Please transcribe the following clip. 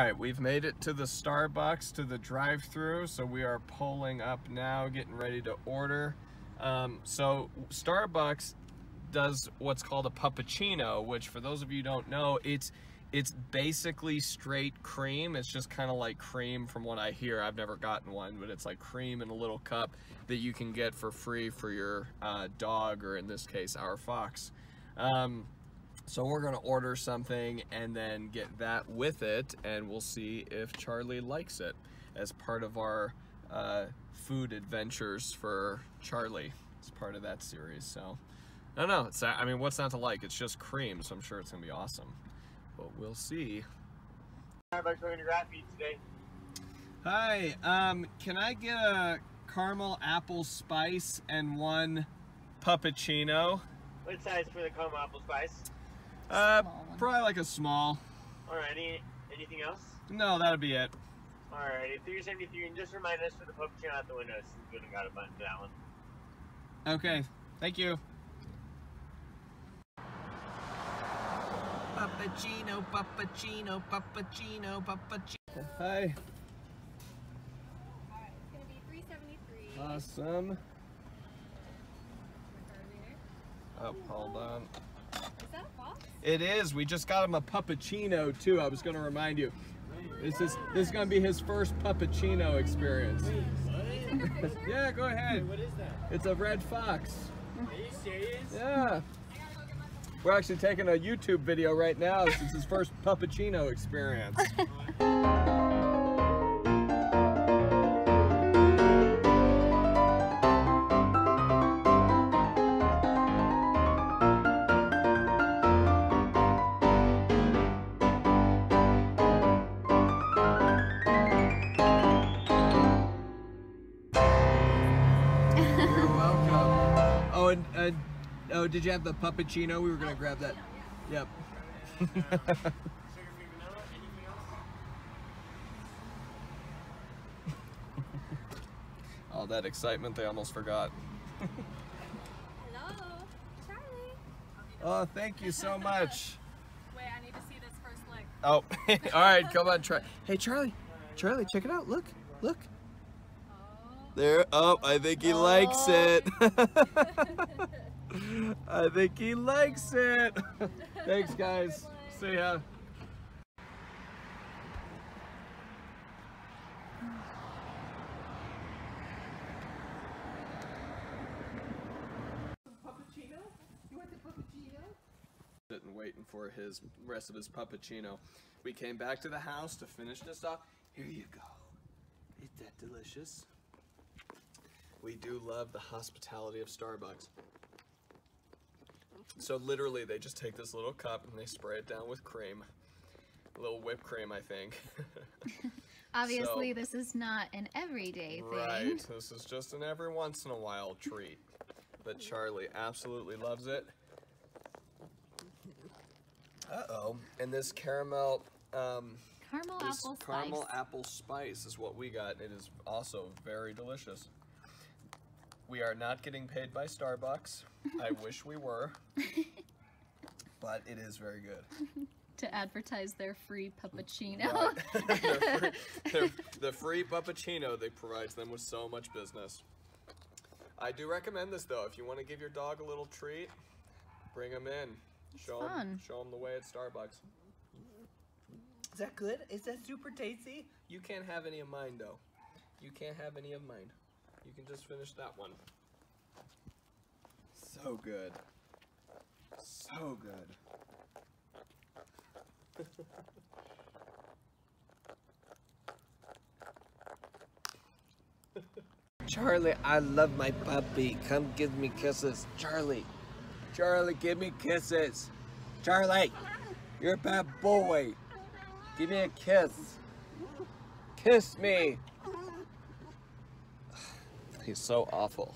Alright, we've made it to the Starbucks, to the drive-thru, so we are pulling up now, getting ready to order. So Starbucks does what's called a puppacino, which for those of you who don't know, it's basically straight cream. It's just kind of like cream from what I hear. I've never gotten one, but it's like cream in a little cup that you can get for free for your dog, or in this case, our fox. So we're gonna order something and then get that with it, and we'll see if Charlie likes it as part of our food adventures for Charlie. It's part of that series, so. I don't know, it's, I mean, what's not to like? It's just cream, so I'm sure it's gonna be awesome. But we'll see. Hi, can I get a caramel apple spice and one puppuccino? What size for the caramel apple spice? Probably like a small. Alrighty, anything else? No, that'll be it. Alrighty, 373, and just remind us for the puppuccino out the window since we haven't got a button for that one. Okay, thank you. Puppacino, Puppacino, Puppacino, Puppacino. Hi. Alright, it's gonna be 373. Awesome. Oh, hold on. Is that a fox? It is. We just got him a Puppacino too. I was gonna remind you. This is gonna be his first Puppacino experience. Wait, what? Yeah, go ahead. Wait, what is that? It's a red fox. Are you serious? Yeah. We're actually taking a YouTube video right now since his first Puppacino experience. You're welcome. Oh, and oh, did you have the puppuccino? We were gonna grab that. Yeah. Yep. Sugar free vanilla, anything else? All that excitement, they almost forgot. Hello, Charlie. Oh, thank you so much. Wait, I need to see this first lick. Oh, all right, come on, try. Hey, Charlie, Charlie, check it out. Look, look. Oh. There. Oh, I think he likes it. I think he likes it. Thanks, guys. See ya. Puppuccino? You want the puppuccino? Sitting waiting for his rest of his puppuccino. We came back to the house to finish this off. Here you go. Isn't that delicious? We do love the hospitality of Starbucks. So literally they just take this little cup and they spray it down with cream. A little whipped cream, I think. Obviously, so, this is not an everyday thing. Right, this is just an every once in a while treat. But Charlie absolutely loves it. Uh-oh. And this caramel... Caramel apple spice is what we got. It is also very delicious. We are not getting paid by Starbucks. I wish we were, but it is very good. To advertise their free puppuccino. Right. the free puppuccino they provides them with so much business. I do recommend this though. If you want to give your dog a little treat, bring them in. Show them the way at Starbucks. Is that good? Is that super tasty? You can't have any of mine though. You can't have any of mine. You can just finish that one. So good. So good. Charlie, I love my puppy. Come give me kisses. Charlie. Charlie, give me kisses. Charlie, you're a bad boy. Give me a kiss. Kiss me. He's so awful.